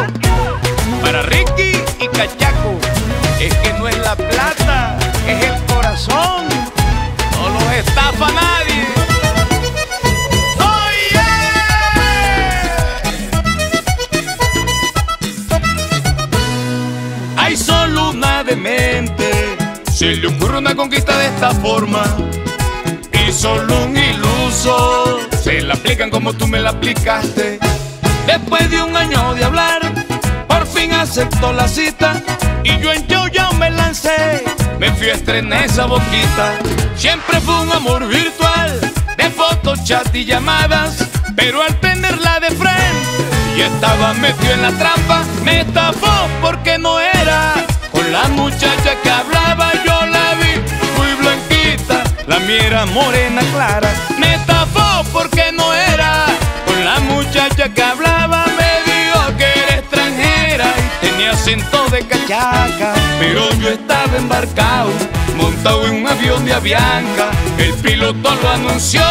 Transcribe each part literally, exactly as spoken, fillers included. Dinero para Ricky y Cachaco. Es que no es la plata, es el corazón. No los estafa nadie. ¡Oye! Hay solo una demente, se le ocurre una conquista de esta forma. Y solo un iluso, se la aplican como tú me la aplicaste. Después de un año de hablar, por fin aceptó la cita. Y yo en yo ya me lancé, me fui a estrenar esa boquita. Siempre fue un amor virtual, de fotos, chat y llamadas. Pero al tenerla de frente, y estaba metido en la trampa. Me estafó porque no era con la muchacha que hablaba. Yo la vi muy blanquita, la mía era morena clara. Me estafó porque no era con la muchacha que hablaba. Me dijo que era extranjera y tenía acento de cachaca. Pero yo estaba embarcado, montado en un avión de Avianca. El piloto lo anunció,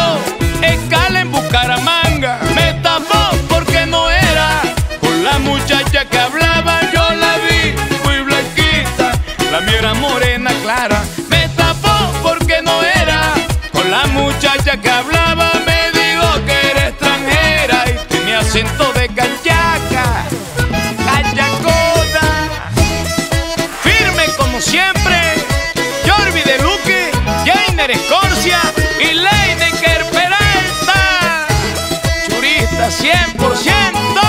escala en Bucaramanga. Me estafó porque no era con la muchacha que hablaba. Yo la vi muy blanquita, la mía era morena clara. Me estafó porque no era con la muchacha que hablaba. Me dijo que era extranjera y tenía acento de cachaca. Siempre, Jorvi de Luque, Jainer Escorcia y Leineker Peralta. Churista cien por ciento.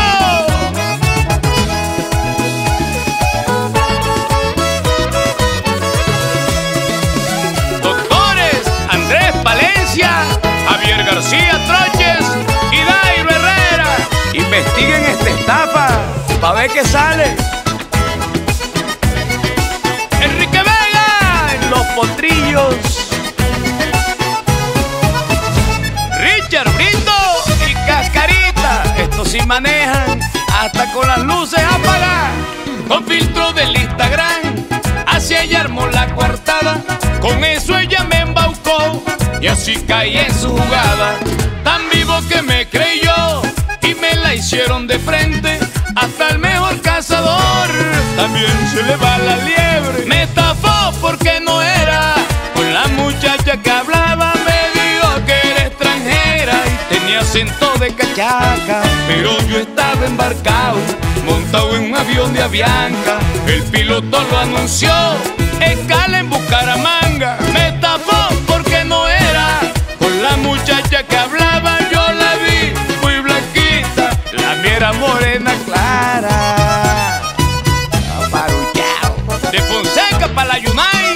Doctores Andrés Palencia, Javier García Troches y Dairo Herrera. Investiguen esta estafa para ver qué sale. Potrillos, Richard Brito y Cascarita, estos sí manejan hasta con las luces apagadas. Con filtro del Instagram, así ella armó la coartada. Con eso ella me embaucó y así caí en su jugada. Tan vivo que me creyó y me la hicieron de frente. Hasta el mejor cazador también se le va la liebre. Me estafó porque no era con la muchacha que hablaba. Me dijo que era extranjera y tenía acento de cachaca. Pero yo estaba embarcado, montado en un avión de Avianca. El piloto lo anunció, escala en Bucaramanga. Me estafó porque no era con la muchacha que hablaba. Yo la vi muy blanquita, la mía era morena clara. Ayunay,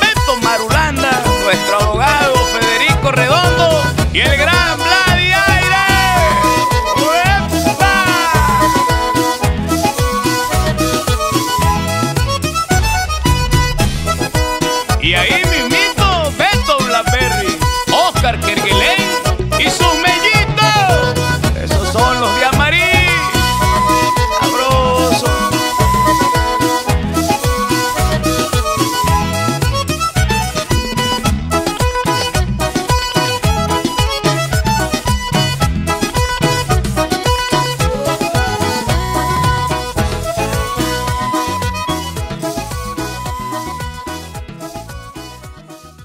Beto Marulanda, nuestro abogado Federico Redondo y el gran